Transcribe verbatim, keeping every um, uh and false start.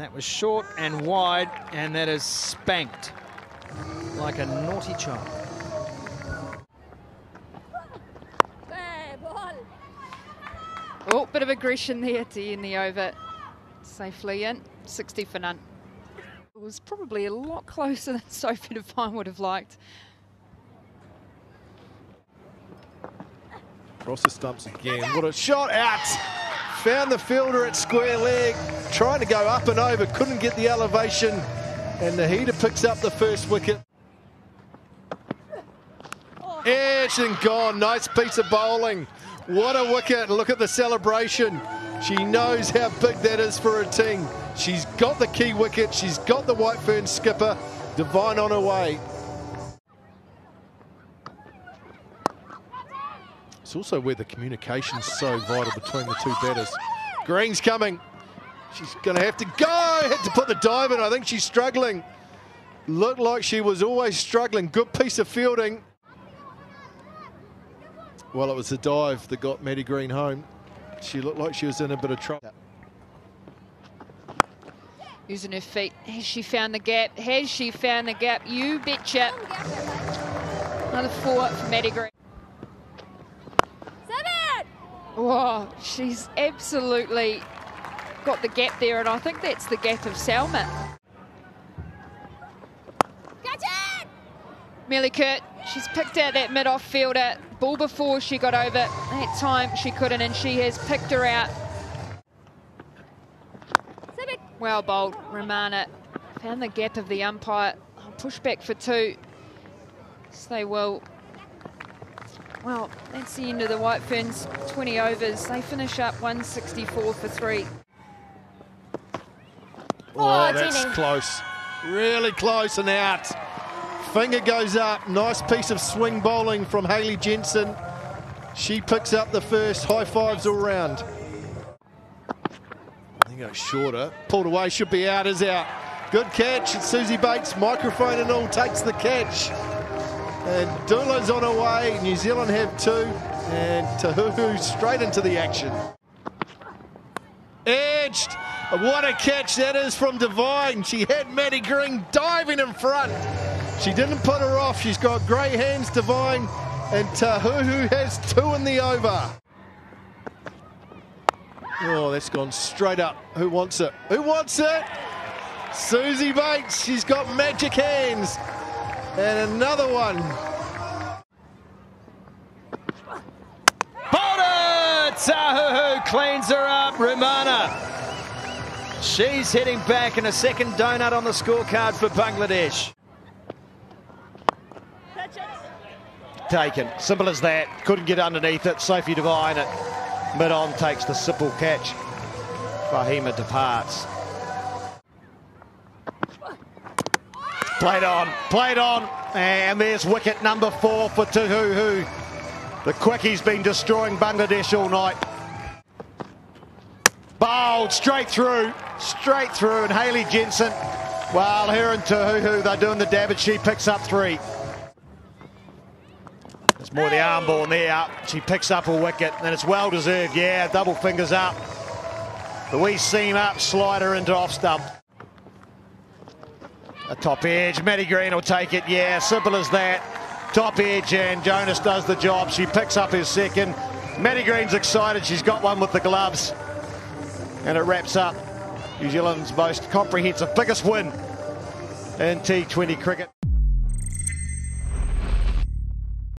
That was short and wide, and that is spanked like a naughty child. Oh, bit of aggression there to end the over. Safely in, sixty for none. It was probably a lot closer than Sophie Devine would have liked. Across the stumps again, what a shot out! Found the fielder at square leg, trying to go up and over, couldn't get the elevation, and Nahida picks up the first wicket. Edged and gone, nice piece of bowling. What a wicket, look at the celebration. She knows how big that is for her team. She's got the key wicket, she's got the White Ferns skipper, Devine on her way. It's also where the communication's so vital between the two batters. Green's coming. She's going to have to go. Had to put the dive in. I think she's struggling. Looked like she was always struggling. Good piece of fielding. Well, it was the dive that got Maddie Green home. She looked like she was in a bit of trouble. Using her feet. Has she found the gap? Has she found the gap? You betcha. Another four for Maddie Green. Whoa, she's absolutely got the gap there, and I think that's the gap of Salma. Catch it! Melikert, she's picked out that mid-off fielder. Ball before she got over. That time she couldn't, and she has picked her out. Well bowled, Rumana. Found the gap of the umpire. I'll push back for two. Yes, they will. Well, that's the end of the White Ferns twenty overs. They finish up one sixty-four for three. Oh, oh that's dinner. Close. Really close and out. Finger goes up. Nice piece of swing bowling from Hayley Jensen. She picks up the first. High fives all round. I think it was shorter. Pulled away. Should be out. Is out. Good catch. It's Susie Bates. Microphone and all takes the catch. And Dula's on her way, New Zealand have two, and Tahuhu straight into the action. Edged, what a catch that is from Devine. She had Maddie Green diving in front. She didn't put her off, she's got great hands, Devine, and Tahuhu has two in the over. Oh, that's gone straight up. Who wants it? Who wants it? Susie Bates, she's got magic hands. And another one. Bowled! Tahuhu cleans her up. Rumana. She's heading back, and a second donut on the scorecard for Bangladesh. Taken. Simple as that. Couldn't get underneath it. Sophie Devine at mid-on takes the simple catch. Fahima departs. Played on, played on, and there's wicket number four for Tahuhu. The quickie's been destroying Bangladesh all night. Bowled straight through, straight through, and Hayley Jensen, while her and Tahuhu, they're doing the dab, and she picks up three. It's more the arm ball in there. She picks up a wicket, and it's well deserved. Yeah, double fingers up. The wee seam up, slide her into off stump. A top edge, Maddie Green will take it, yeah, simple as that. Top edge, and Jonas does the job. She picks up his second. Maddie Green's excited, she's got one with the gloves. And it wraps up New Zealand's most comprehensive, biggest win in T twenty cricket.